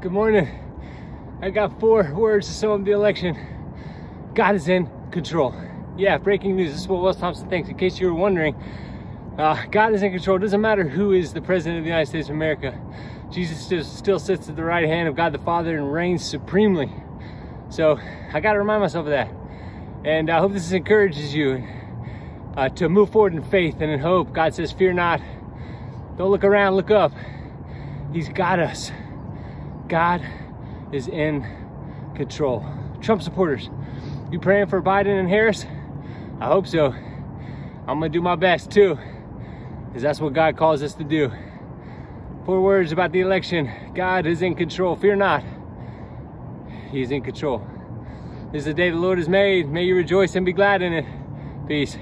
Good morning. I got 4 words to sum up the election. God is in control. Yeah, breaking news. This is what Wells Thompson thinks. In case you were wondering, God is in control. It doesn't matter who is the president of the United States of America. Jesus just still sits at the right hand of God the Father and reigns supremely. So I got to remind myself of that. And I hope this encourages you to move forward in faith and in hope. God says, fear not. Don't look around, look up. He's got us. God is in control. Trump supporters, you praying for Biden and Harris? I hope so. I'm gonna do my best too, because that's what God calls us to do. 4 words about the election. God is in control. Fear not. He's in control. This is the day the Lord has made. May you rejoice and be glad in it. Peace.